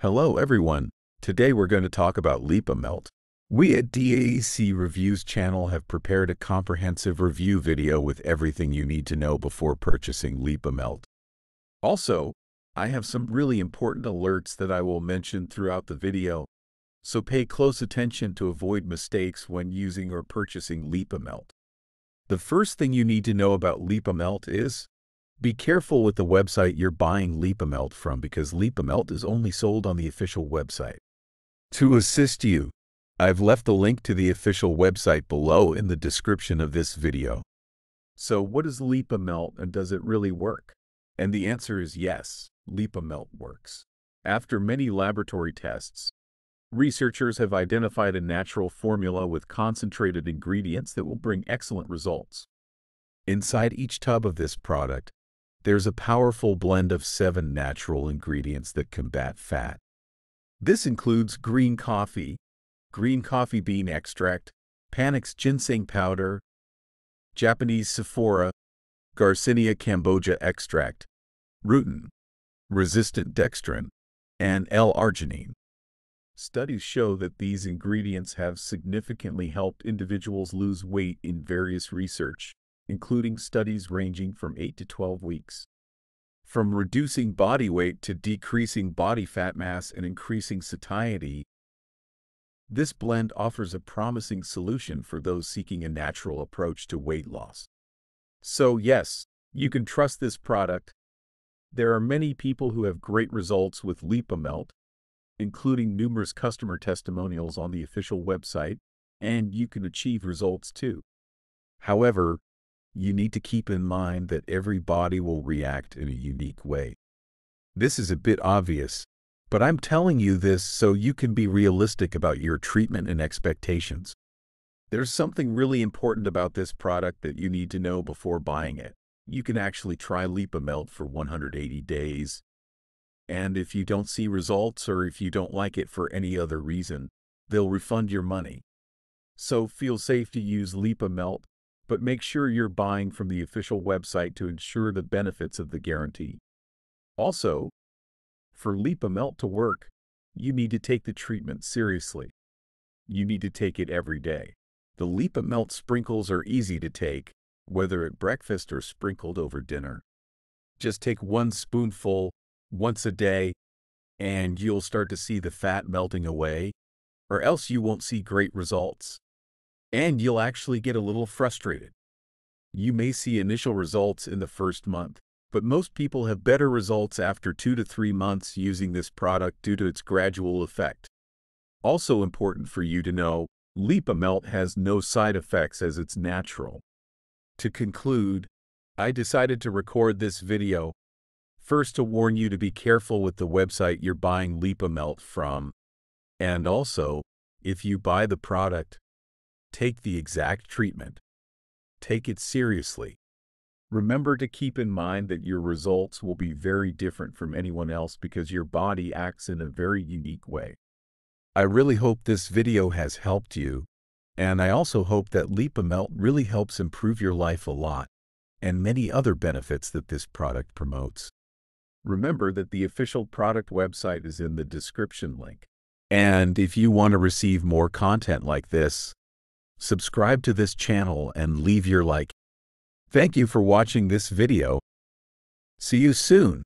Hello everyone, today we're going to talk about LipaMelt. We at Daac Reviews channel have prepared a comprehensive review video with everything you need to know before purchasing LipaMelt. Also, I have some really important alerts that I will mention throughout the video, so pay close attention to avoid mistakes when using or purchasing LipaMelt. The first thing you need to know about LipaMelt is be careful with the website you're buying LipaMelt from because LipaMelt is only sold on the official website. To assist you, I've left the link to the official website below in the description of this video. So what is LipaMelt and does it really work? And the answer is yes, LipaMelt works. After many laboratory tests, researchers have identified a natural formula with concentrated ingredients that will bring excellent results. Inside each tub of this product, there's a powerful blend of 7 natural ingredients that combat fat. This includes green coffee bean extract, Panax ginseng powder, Japanese Sephora, Garcinia cambogia extract, rutin, resistant dextrin, and L-arginine. Studies show that these ingredients have significantly helped individuals lose weight in various research, including studies ranging from 8 to 12 weeks. From reducing body weight to decreasing body fat mass and increasing satiety, this blend offers a promising solution for those seeking a natural approach to weight loss. So yes, you can trust this product. There are many people who have great results with LipaMelt, including numerous customer testimonials on the official website, and you can achieve results too. However, you need to keep in mind that every body will react in a unique way. This is a bit obvious, but I'm telling you this so you can be realistic about your treatment and expectations. There's something really important about this product that you need to know before buying it. You can actually try LipaMelt for 180 days, and if you don't see results or if you don't like it for any other reason, they'll refund your money. So feel safe to use LipaMelt, but make sure you're buying from the official website to ensure the benefits of the guarantee. Also, for LipaMelt to work, you need to take the treatment seriously. You need to take it every day. The LipaMelt sprinkles are easy to take, whether at breakfast or sprinkled over dinner. Just take 1 spoonful once a day, and you'll start to see the fat melting away, or else you won't see great results. And you'll actually get a little frustrated. You may see initial results in the first month, but most people have better results after 2 to 3 months using this product due to its gradual effect. Also important for you to know, LipaMelt has no side effects as it's natural. To conclude, I decided to record this video, first to warn you to be careful with the website you're buying LipaMelt from, and also, if you buy the product, take the exact treatment. Take it seriously. Remember to keep in mind that your results will be very different from anyone else because your body acts in a very unique way. I really hope this video has helped you, and I also hope that LipaMelt really helps improve your life a lot, and many other benefits that this product promotes. Remember that the official product website is in the description link. And if you want to receive more content like this, subscribe to this channel and leave your like. Thank you for watching this video. See you soon.